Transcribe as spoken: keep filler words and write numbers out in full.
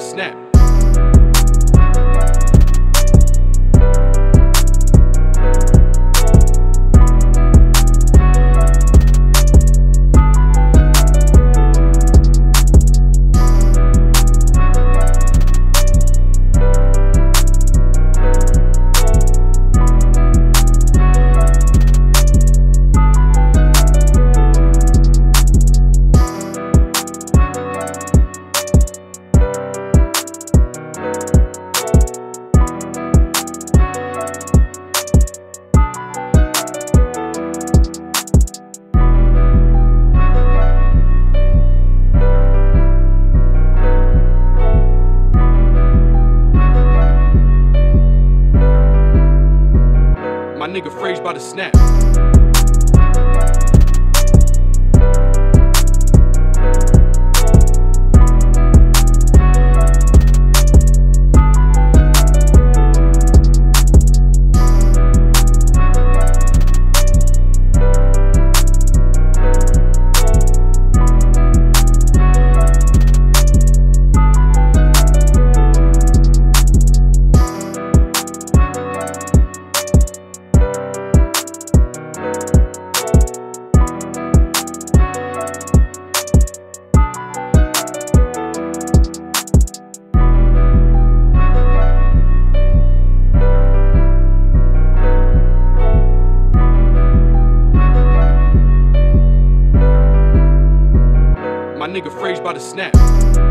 gotta snap. My nigga Frage by the snap. My nigga Frage by the snap.